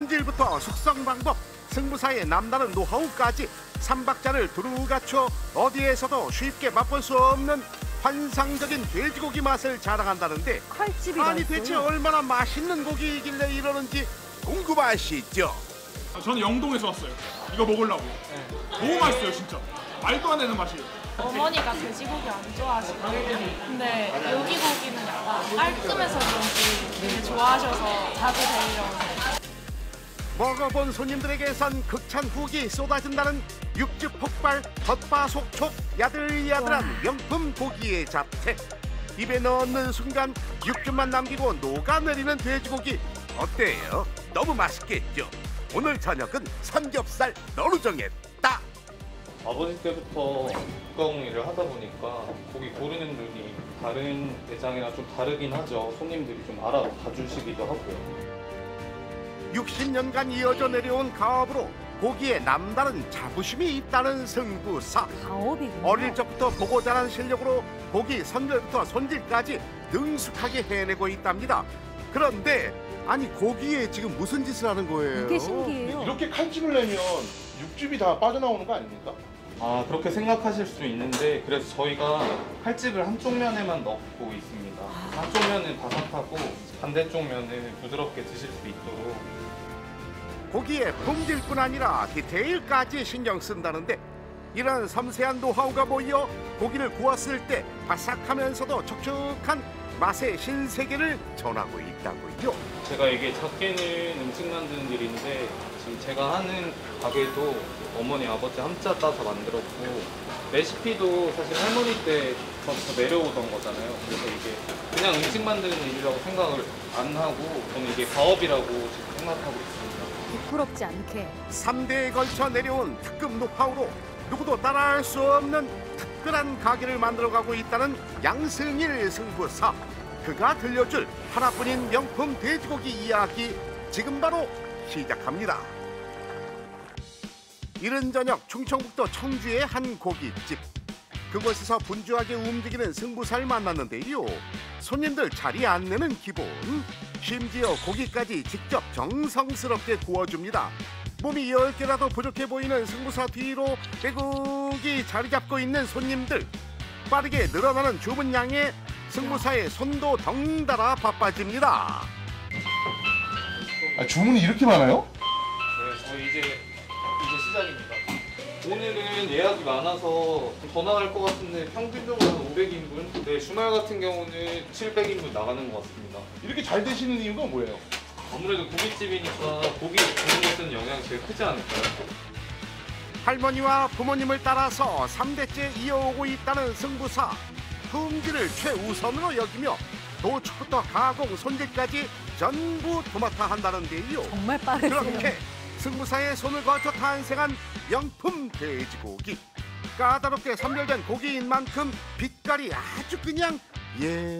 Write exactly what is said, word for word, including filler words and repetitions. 품질부터 숙성 방법, 승부사의 남다른 노하우까지 삼박자를 두루 갖춰 어디에서도 쉽게 맛볼 수 없는 환상적인 돼지고기 맛을 자랑한다는데, 아니 대체 얼마나 맛있는 고기이길래 이러는지 궁금하시죠? 저는 영동에서 왔어요. 이거 먹으려고. 네. 너무 맛있어요, 진짜. 말도 안 되는 맛이에요. 어머니가 돼지고기 안 좋아하시고, 근데 여기 고기는 약간 깔끔해서 그런지 되게 좋아하셔서 자주 데리려고. 먹어본 손님들에게선 극찬 후기 쏟아진다는 육즙 폭발, 겉바속촉, 야들야들한 명품 고기의 잡채. 입에 넣는 순간 육즙만 남기고 녹아내리는 돼지고기. 어때요? 너무 맛있겠죠? 오늘 저녁은 삼겹살 너로 정했다. 아버지 때부터 국가공 일을 하다 보니까 고기 고르는 눈이 다른 매장이랑 좀 다르긴 하죠. 손님들이 좀 알아봐 주시기도 하고요. 육십 년간 이어져 내려온 가업으로 고기에 남다른 자부심이 있다는 승부사. 가업이군요. 어릴 적부터 보고 자란 실력으로 고기 선별부터 손질까지 능숙하게 해내고 있답니다. 그런데 아니 고기에 지금 무슨 짓을 하는 거예요? 이게 신기해요. 이렇게 칼집을 내면 육즙이 다 빠져나오는 거 아닙니까? 아, 그렇게 생각하실 수 있는데, 그래서 저희가 칼집을 한쪽 면에만 넣고 있습니다. 한쪽 면은 바삭하고 반대쪽 면은 부드럽게 드실 수 있도록. 고기의 품질뿐 아니라 디테일까지 신경 쓴다는데, 이런 섬세한 노하우가 모여 고기를 구웠을 때 바삭하면서도 촉촉한 맛의 신세계를 전하고 있다고요. 제가 이게 작게는 음식 만드는 일인데, 지금 제가 하는 가게도 어머니, 아버지 함자 따서 만들었고, 레시피도 사실 할머니 때부터 내려오던 거잖아요. 그래서 이게 그냥 음식 만드는 일이라고 생각을 안 하고, 저는 이게 가업이라고 지금 생각하고 있습니다. 부끄럽지 않게. 삼 대에 걸쳐 내려온 특급 노하우로 누구도 따라할 수 없는 특별한 가게를 만들어가고 있다는 양승일 승부사. 그가 들려줄 하나뿐인 명품 돼지고기 이야기, 지금 바로 시작합니다. 이른 저녁 충청북도 청주의 한 고깃집. 그곳에서 분주하게 움직이는 승부사를 만났는데요. 손님들 자리 안 내는 기본, 심지어 고기까지 직접 정성스럽게 구워줍니다. 몸이 열 개라도 부족해 보이는 승부사 뒤로 빼곡히 자리 잡고 있는 손님들. 빠르게 늘어나는 주문 양에 승부사의 손도 덩달아 바빠집니다. 아, 주문이 이렇게 많아요? 네, 저희 이제, 이제 시작입니다. 오늘은 예약이 많아서 더 나갈 것 같은데 평균적으로 한 오백 인분? 네, 주말 같은 경우는 칠백 인분 나가는 것 같습니다. 이렇게 잘 되시는 이유가 뭐예요? 아무래도 고깃집이니까 고기 구운 데 쓰는 영향이 제일 크지 않을까요? 할머니와 부모님을 따라서 삼 대째 이어오고 있다는 승부사. 품질을 최우선으로 여기며 도축부터 가공, 손질까지 전부 도맡아 한다는데요. 정말 빠르세요. 그렇게 승부사의 손을 거쳐 탄생한 명품 돼지고기. 까다롭게 선별된 고기인 만큼 빛깔이 아주 그냥 예.